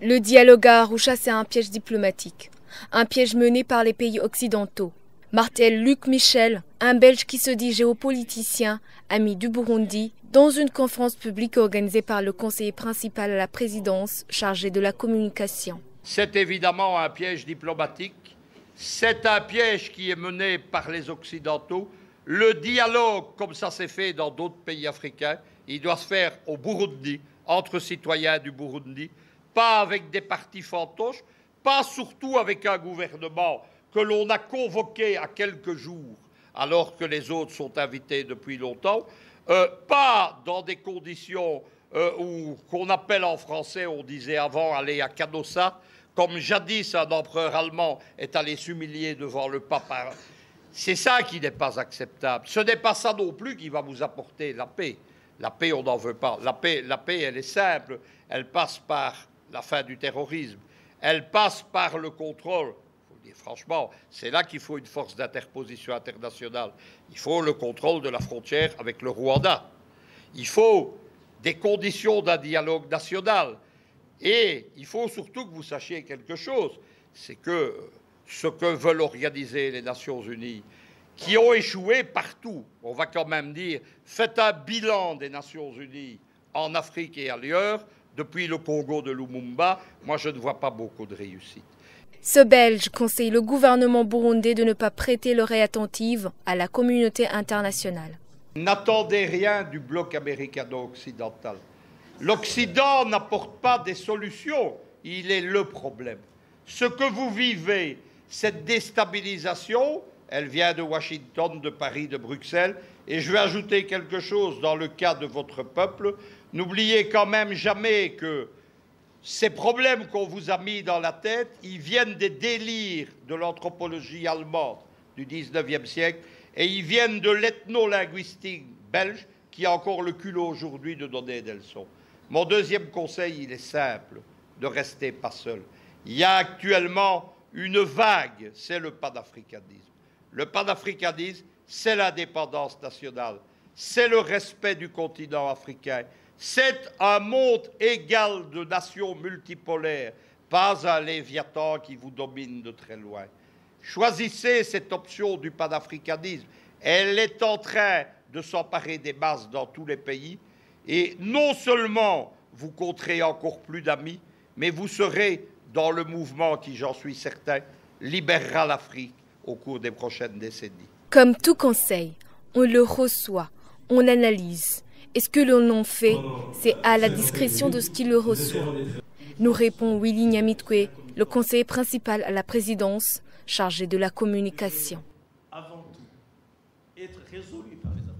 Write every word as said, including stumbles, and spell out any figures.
Le dialogue à Arusha, c'est un piège diplomatique, un piège mené par les pays occidentaux. Martèle Luc Michel, un Belge qui se dit géopoliticien, ami du Burundi, dans une conférence publique organisée par le conseiller principal à la présidence, chargé de la communication. C'est évidemment un piège diplomatique, c'est un piège qui est mené par les Occidentaux. Le dialogue, comme ça s'est fait dans d'autres pays africains, il doit se faire au Burundi, entre citoyens du Burundi, pas avec des partis fantoches, pas surtout avec un gouvernement que l'on a convoqué à quelques jours, alors que les autres sont invités depuis longtemps, euh, pas dans des conditions euh, où, qu'on appelle en français, on disait avant, aller à Canossa, comme jadis un empereur allemand est allé s'humilier devant le pape. C'est ça qui n'est pas acceptable. Ce n'est pas ça non plus qui va vous apporter la paix. La paix, on n'en veut pas. La paix, la paix, elle est simple. Elle passe par la fin du terrorisme. Elle passe par le contrôle. Et franchement, c'est là qu'il faut une force d'interposition internationale. Il faut le contrôle de la frontière avec le Rwanda. Il faut des conditions d'un dialogue national. Et il faut surtout que vous sachiez quelque chose, c'est que ce que veulent organiser les Nations Unies, qui ont échoué partout, on va quand même dire, faites un bilan des Nations Unies en Afrique et ailleurs, depuis le Congo de Lumumba, moi je ne vois pas beaucoup de réussite. Ce Belge conseille le gouvernement burundais de ne pas prêter l'oreille attentive à la communauté internationale. N'attendez rien du bloc américano-occidental. L'Occident n'apporte pas des solutions, il est le problème. Ce que vous vivez, cette déstabilisation, elle vient de Washington, de Paris, de Bruxelles. Et je vais ajouter quelque chose dans le cas de votre peuple. N'oubliez quand même jamais que ces problèmes qu'on vous a mis dans la tête, ils viennent des délires de l'anthropologie allemande du dix-neuvième siècle et ils viennent de l'ethno-linguistique belge qui a encore le culot aujourd'hui de donner des leçons. Mon deuxième conseil, il est simple, de rester pas seul. Il y a actuellement une vague, c'est le panafricanisme. Le panafricanisme, c'est l'indépendance nationale, c'est le respect du continent africain. C'est un monde égal de nations multipolaires, pas un Léviathan qui vous domine de très loin. Choisissez cette option du panafricanisme. Elle est en train de s'emparer des masses dans tous les pays. Et non seulement vous compterez encore plus d'amis, mais vous serez dans le mouvement qui, j'en suis certain, libérera l'Afrique au cours des prochaines décennies. Comme tout conseil, on le reçoit, on l'analyse. Et ce que l'on en fait, c'est à la discrétion de ce qui le reçoit. Nous répond Willy Nyamitwe, le conseiller principal à la présidence, chargé de la communication. Avant tout, être résolu par les affaires.